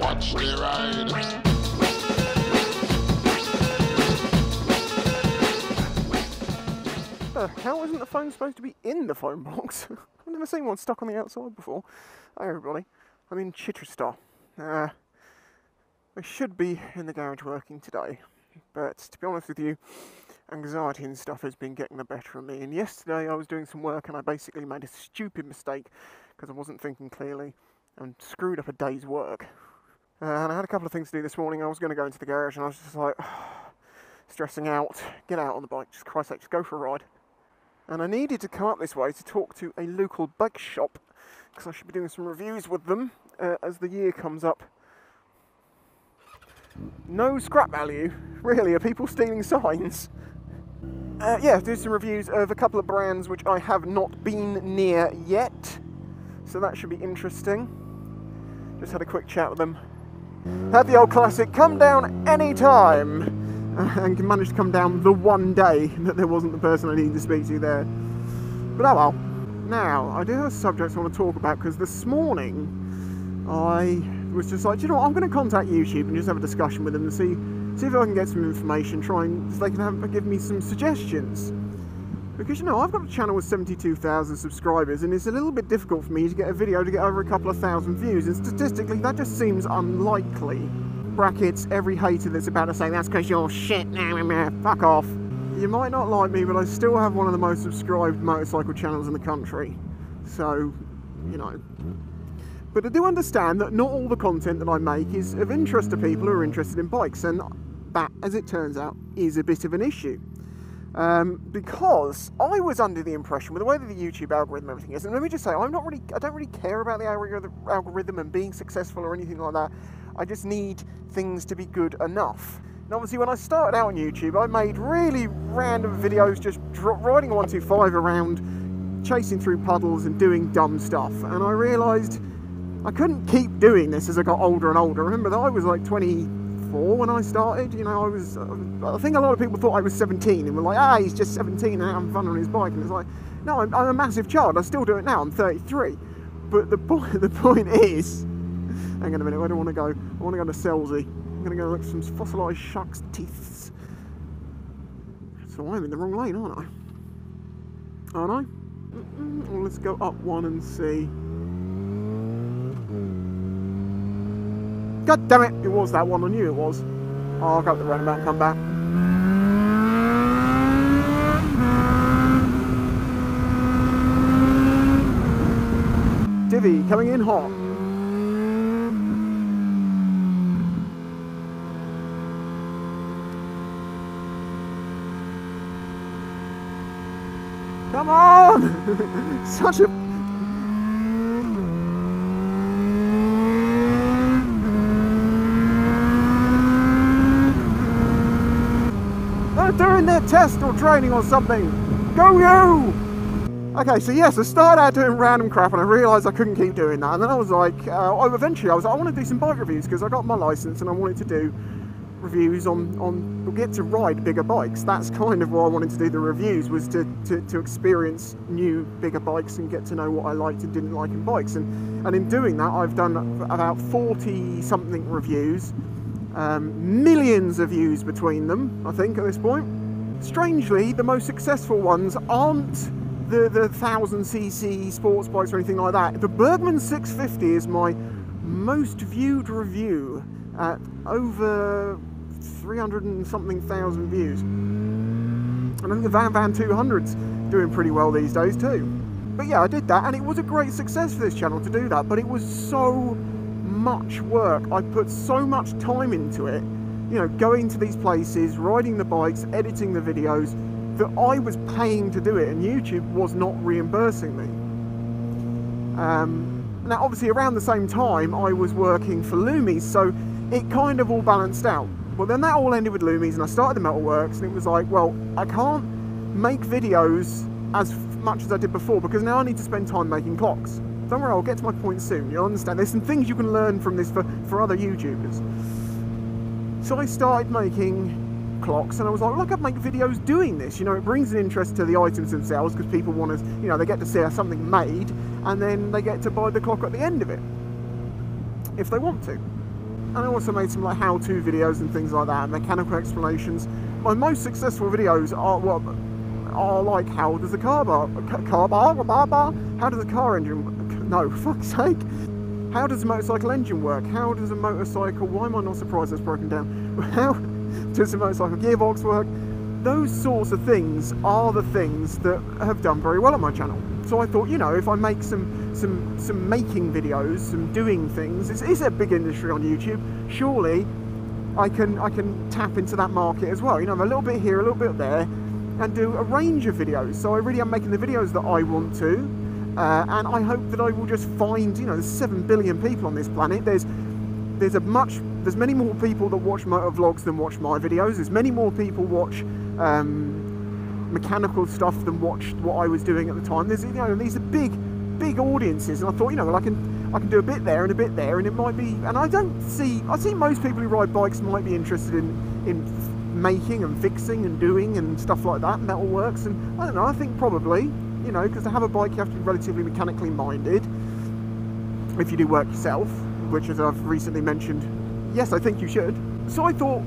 Watch me ride. How isn't the phone supposed to be in the phone box? I've never seen one stuck on the outside before. Hi everybody, I'm in Chitrestaur. I should be in the garage working today, but to be honest with you, anxiety and stuff has been getting the better of me. And yesterday I was doing some work and I basically made a stupid mistake because I wasn't thinking clearly and screwed up a day's work. And I had a couple of things to do this morning. I was going to go into the garage and I was just like, stressing out, get out on the bike, just Christ's sake, just go for a ride. And I needed to come up this way to talk to a local bike shop because I should be doing some reviews with them as the year comes up. No scrap value, really. Are people stealing signs? Yeah, do some reviews of a couple of brands which I have not been near yet, so that should be interesting. Just had a quick chat with them. Had the old classic, come down any time. And managed to come down the one day that there wasn't the person I needed to speak to there. But oh well. Now, I do have a subject I want to talk about because this morning I was just like, do you know what, I'm going to contact YouTube and just have a discussion with them and see if I can get some information, try and so they can give me some suggestions. Because, you know, I've got a channel with 72,000 subscribers and it's a little bit difficult for me to get a video to get over a couple of thousand views, and statistically that just seems unlikely. Brackets, every hater that's about to say that's because you're shit, fuck off. You might not like me, but I still have one of the most subscribed motorcycle channels in the country. So, you know. But I do understand that not all the content that I make is of interest to people who are interested in bikes, and that, as it turns out, is a bit of an issue. Because I was under the impression, with the way that the YouTube algorithm and everything is, and let me just say, I don't really care about the algorithm and being successful or anything like that. I just need things to be good enough. And obviously when I started out on YouTube, I made really random videos just riding a 125 around, chasing through puddles and doing dumb stuff. And I realised I couldn't keep doing this as I got older and older. Remember that I was like 24 when I started, you know, I think a lot of people thought I was 17 and were like, ah, he's just 17 and having fun on his bike. And it's like, no, I'm a massive child. I still do it now, I'm 33. But the point is, hang on a minute, where do I want to go? I want to go to Selsey. I'm going to go look at some fossilised shark's teeth. So I'm in the wrong lane, aren't I? Aren't I? Well, let's go up one and see. God damn it, it was that one, I knew it was. Oh, I'll go up the roundabout and come back. Divvy, coming in hot. Come on! Such a... They're doing their test or training or something! Go you! Okay, so yes, I started out doing random crap and I realised I couldn't keep doing that. And then I was like, eventually I was like, I want to do some bike reviews because I got my licence and I wanted to do reviews on get to ride bigger bikes. That's kind of why I wanted to do the reviews, was to experience new bigger bikes and get to know what I liked and didn't like in bikes, and in doing that I've done about 40 something reviews, millions of views between them I think at this point. Strangely, the most successful ones aren't the 1000cc sports bikes or anything like that. The Bergman 650 is my most viewed review at over 300 and something thousand views. And I think the Van 200's doing pretty well these days too. But yeah, I did that and it was a great success for this channel to do that, but it was so much work. I put so much time into it, you know, going to these places, riding the bikes, editing the videos, that I was paying to do it and YouTube was not reimbursing me. Now obviously around the same time I was working for Lumis, so it kind of all balanced out. Well, then that all ended with Lumis and I started the Metalworks, and it was like, well, I can't make videos as much as I did before because now I need to spend time making clocks. Don't worry, I'll get to my point soon, you'll understand. There's some things you can learn from this for other YouTubers. So I started making clocks and I was like, well, I could make videos doing this. You know, it brings an interest to the items themselves because people want to, you know, they get to see something made and then they get to buy the clock at the end of it, if they want to. and I also made some like how-to videos and things like that, and mechanical explanations. My most successful videos are what are like, how does the how does a motorcycle engine work? How does a motorcycle, why am I not surprised it's broken down? How does a motorcycle gearbox work? Those sorts of things are the things that have done very well on my channel. So I thought, you know, if I make some making videos, some doing things, it's a big industry on YouTube, surely I can tap into that market as well. You know, I'm a little bit here, a little bit there, and do a range of videos. So I really am making the videos that I want to. And I hope that I will just find, you know, there's 7 billion people on this planet. There's many more people that watch motor vlogs than watch my videos. There's many more people watch mechanical stuff than watched what I was doing at the time. There's, you know, these are big audiences, and I thought, you know, well, I can do a bit there, and it might be. And I see most people who ride bikes might be interested in making and fixing and doing and stuff like that, metalworks, and I don't know. I think probably, you know, because to have a bike you have to be relatively mechanically minded if you do work yourself, which, as I've recently mentioned, yes, I think you should. So I thought,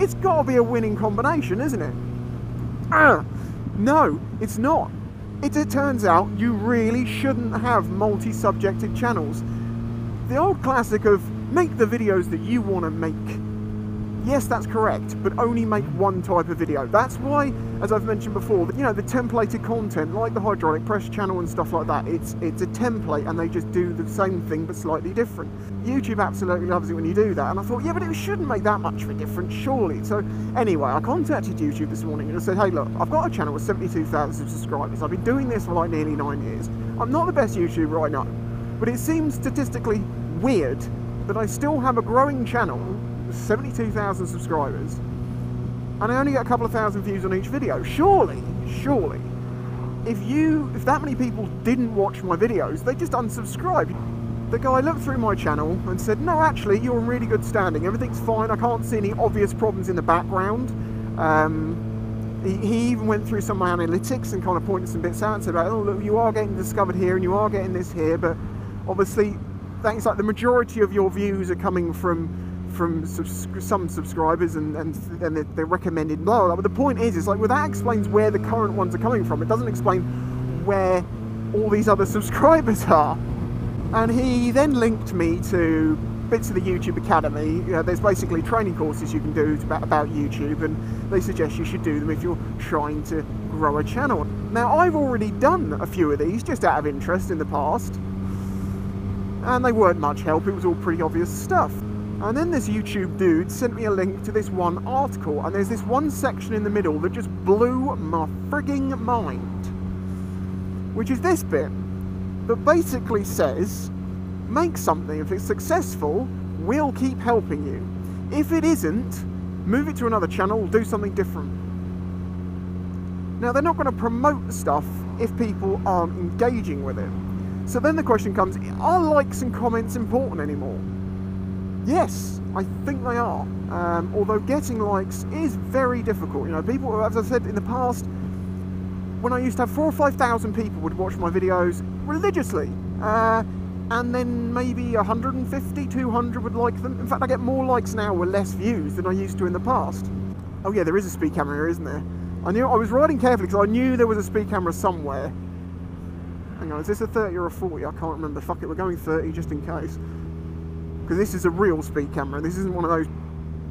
it's got to be a winning combination, isn't it? No, it's not. It turns out you really shouldn't have multi-subjected channels. The old classic of make the videos that you want to make. Yes, that's correct, but only make one type of video. That's why, as I've mentioned before, you know, the templated content, like the Hydraulic Press channel and stuff like that, it's a template, and they just do the same thing but slightly different. YouTube absolutely loves it when you do that, and I thought, yeah, but it shouldn't make that much of a difference, surely. So anyway, I contacted YouTube this morning and I said, hey, look, I've got a channel with 72,000 subscribers. I've been doing this for like nearly 9 years. I'm not the best YouTuber, I know, but it seems statistically weird that I still have a growing channel, 72,000 subscribers, and I only get a couple of thousand views on each video. Surely if that many people didn't watch my videos, they just unsubscribe. The guy looked through my channel and said, no, actually you're in really good standing, everything's fine, I can't see any obvious problems in the background. He even went through some of my analytics and kind of pointed some bits out and said, oh look, you are getting discovered here and you are getting this here, but obviously things like the majority of your views are coming from some subscribers and they're recommended, blah, blah, blah. But the point is, it's like, well, that explains where the current ones are coming from. It doesn't explain where all these other subscribers are. And he then linked me to bits of the YouTube Academy. You know, there's basically training courses you can do about YouTube, and they suggest you should do them if you're trying to grow a channel. Now, I've already done a few of these just out of interest in the past, and they weren't much help. It was all pretty obvious stuff. And then this YouTube dude sent me a link to this one article, and there's this one section in the middle that just blew my frigging mind, which is this bit that basically says, make something, if it's successful, we'll keep helping you. If it isn't, move it to another channel, do something different. Now, they're not going to promote stuff if people aren't engaging with it. So then the question comes, are likes and comments important anymore? Yes, I think they are, although getting likes is very difficult. You know, people, as I said in the past, when I used to have 4,000 or 5,000 people would watch my videos religiously, and then maybe 150, 200 would like them. In fact, I get more likes now with less views than I used to in the past. Oh yeah, there is a speed camera here, isn't there? I was riding carefully because I knew there was a speed camera somewhere. Hang on, is this a 30 or a 40? I can't remember. Fuck it, we're going 30 just in case. Because this is a real speed camera, this isn't one of those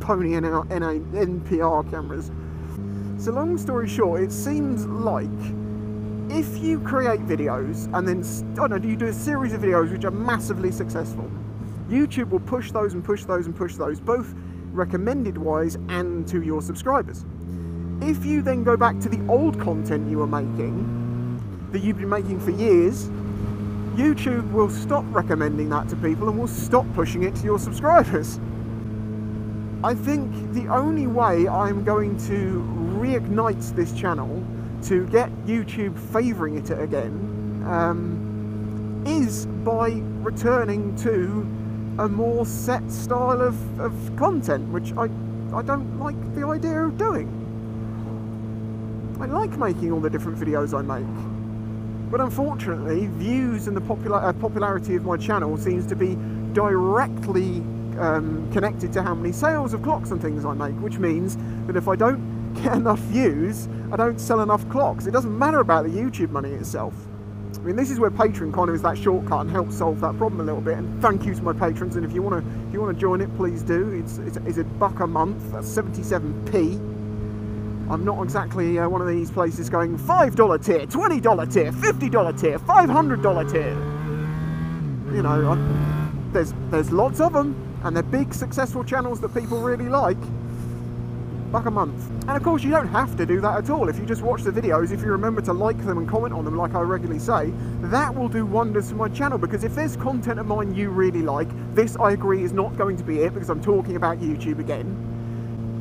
pony NPR cameras. So long story short, it seems like if you create videos and then, I don't know, you do a series of videos which are massively successful, YouTube will push those and push those and push those, both recommended wise and to your subscribers. If you then go back to the old content you were making, that you've been making for years, YouTube will stop recommending that to people and will stop pushing it to your subscribers. I think the only way I'm going to reignite this channel to get YouTube favouring it again is by returning to a more set style of content, which I don't like the idea of doing. I like making all the different videos I make. But unfortunately, views and the popularity of my channel seems to be directly connected to how many sales of clocks and things I make, which means that if I don't get enough views, I don't sell enough clocks. It doesn't matter about the YouTube money itself. I mean, this is where Patreon kind of is that shortcut and helps solve that problem a little bit. And thank you to my patrons. And if you want to join it, please do. It's a buck a month. That's 77p. I'm not exactly one of these places going $5 tier, $20 tier, $50 tier, $500 tier. You know, there's lots of them, and they're big, successful channels that people really like. Buck a month. And of course you don't have to do that at all. If you just watch the videos, if you remember to like them and comment on them like I regularly say, that will do wonders for my channel, because if there's content of mine you really like, this I agree is not going to be it because I'm talking about YouTube again.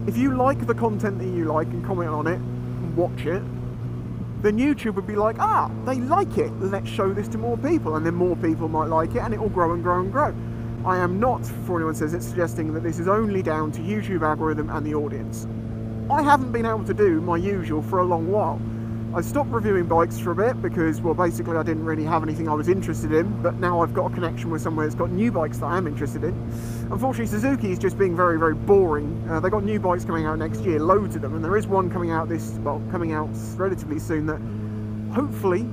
If you like the content that you like and comment on it and watch it, then YouTube would be like, ah, they like it, let's show this to more people, and then more people might like it and it will grow and grow and grow. I am not, before anyone says it, suggesting that this is only down to YouTube algorithm and the audience. I haven't been able to do my usual for a long while. I stopped reviewing bikes for a bit because, well, basically I didn't really have anything I was interested in, but now I've got a connection with somewhere that's got new bikes that I am interested in. Unfortunately, Suzuki is just being very, very boring. They've got new bikes coming out next year, loads of them, and there is one coming out relatively soon that hopefully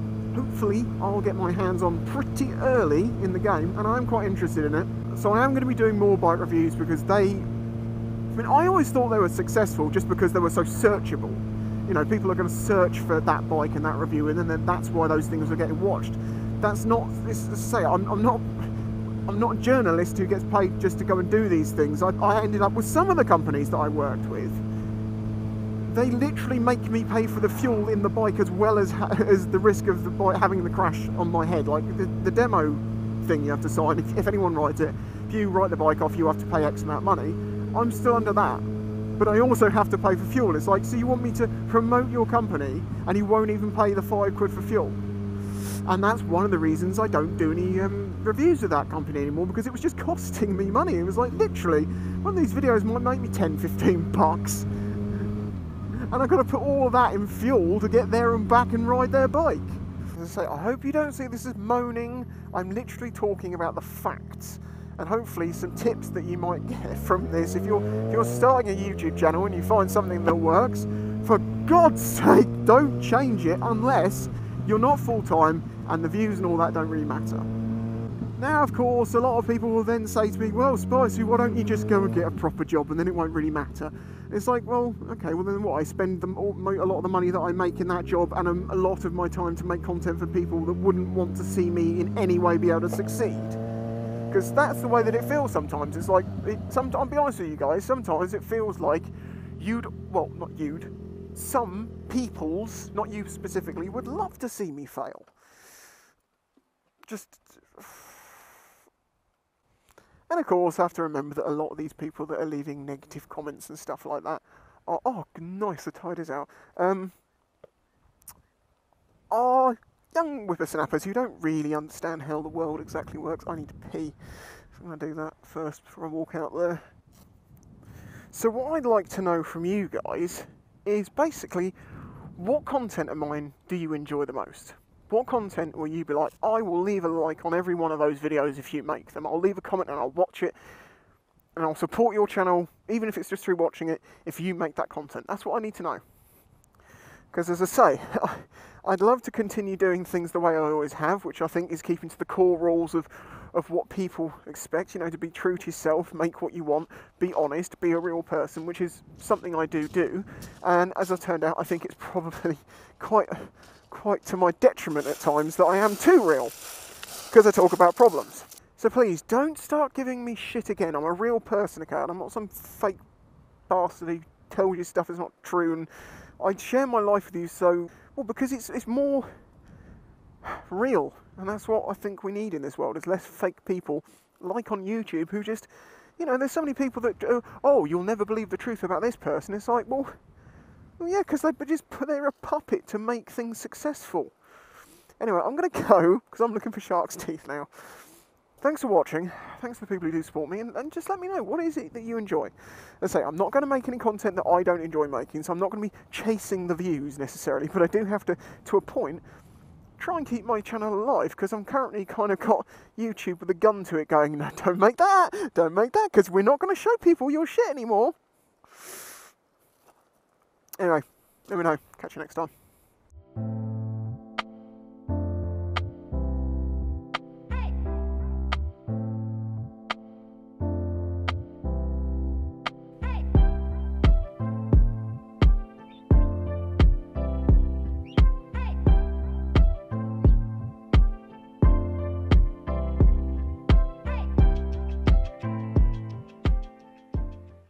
I'll get my hands on pretty early in the game, and I'm quite interested in it. So I am going to be doing more bike reviews because I mean, I always thought they were successful just because they were so searchable. You know, people are going to search for that bike and that review, and then that's why those things are getting watched. That's not, as I say, I'm not a journalist who gets paid just to go and do these things. I ended up with some of the companies that I worked with. They literally make me pay for the fuel in the bike as well as the risk of the bike having the crash on my head. Like the demo thing you have to sign, if anyone rides it, if you write the bike off, you have to pay X amount of money. I'm still under that, but I also have to pay for fuel. It's like, so you want me to promote your company and you won't even pay the £5 for fuel? And that's one of the reasons I don't do any reviews of that company anymore, because it was just costing me money. It was like, literally, one of these videos might make me 10, 15 bucks. And I've got to put all that in fuel to get there and back and ride their bike. As I say, I hope you don't see this as moaning. I'm literally talking about the facts and hopefully some tips that you might get from this. If you're starting a YouTube channel and you find something that works, for God's sake, don't change it unless you're not full-time and the views and all that don't really matter. Now, of course, a lot of people will then say to me, well, Spicy, why don't you just go and get a proper job and then it won't really matter? It's like, well, okay, well then what? I spend a lot of the money that I make in that job and a lot of my time to make content for people that wouldn't want to see me in any way be able to succeed. Because that's the way that it feels sometimes. It's like, I'll be honest with you guys, sometimes it feels like some peoples, not you specifically, would love to see me fail. Just... And of course I have to remember that a lot of these people that are leaving negative comments and stuff like that are, oh nice, the tide is out, are young whippersnappers who don't really understand how the world exactly works. I need to pee, so I'm going to do that first before I walk out there. So what I'd like to know from you guys is basically, what content of mine do you enjoy the most? What content will you be like, I will leave a like on every one of those videos if you make them. I'll leave a comment and I'll watch it. And I'll support your channel, even if it's just through watching it, if you make that content. That's what I need to know. Because as I say, I'd love to continue doing things the way I always have, which I think is keeping to the core rules of what people expect. You know, to be true to yourself, make what you want, be honest, be a real person, which is something I do. And as I've turned out, I think it's probably quite to my detriment at times that I am too real, because I talk about problems. So please don't start giving me shit again. I'm a real person, okay? I'm not some fake bastard who tells you stuff is not true, and I share my life with you so, well, because it's more real, and that's what I think we need in this world, is less fake people, like on YouTube, who just, you know, there's so many people that, oh, you'll never believe the truth about this person. It's like, well, yeah, because they're a puppet to make things successful. Anyway, I'm going to go, because I'm looking for shark's teeth now. Thanks for watching. Thanks to the people who do support me. And just let me know, what is it that you enjoy? As I say, I'm not going to make any content that I don't enjoy making, so I'm not going to be chasing the views necessarily, but I do have to a point, try and keep my channel alive, because I'm currently kind of got YouTube with a gun to it going, no, don't make that, because we're not going to show people your shit anymore. Anyway, let me know. Catch you next time.